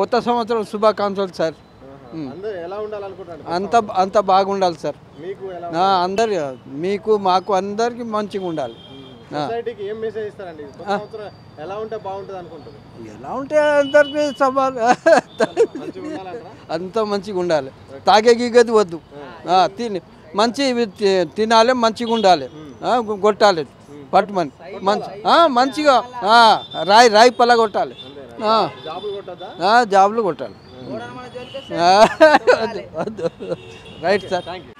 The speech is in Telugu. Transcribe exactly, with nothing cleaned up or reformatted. కొత్త సంవత్సరం శుభాకాంక్షలు సార్. అందరూ ఎలా ఉండాలి అనుకుంటారు? అంత అంత బాగుండాలి సార్. మీకు ఎలా? అందరు మీకు మాకు అందరికి మంచిగా ఉండాలి. సొసైటీకి ఏం మెసేజ్ ఇస్తారండి? కొత్త సంవత్సరం ఎలా ఉంటే బాగుంటుంది అనుకుంటారు? ఎలా ఉంటే అందరికీ సవాల్ అంత మంచిగా ఉండాలి. తాగే గీగది వద్దు, తిని మంచి తినాలి, మంచిగా ఉండాలి, కొట్టాలి పట్టుమని మంచి మంచిగా రాయి రాయి పల్ల కొట్టాలి, జాబులు కొట్టాలి. Right sir.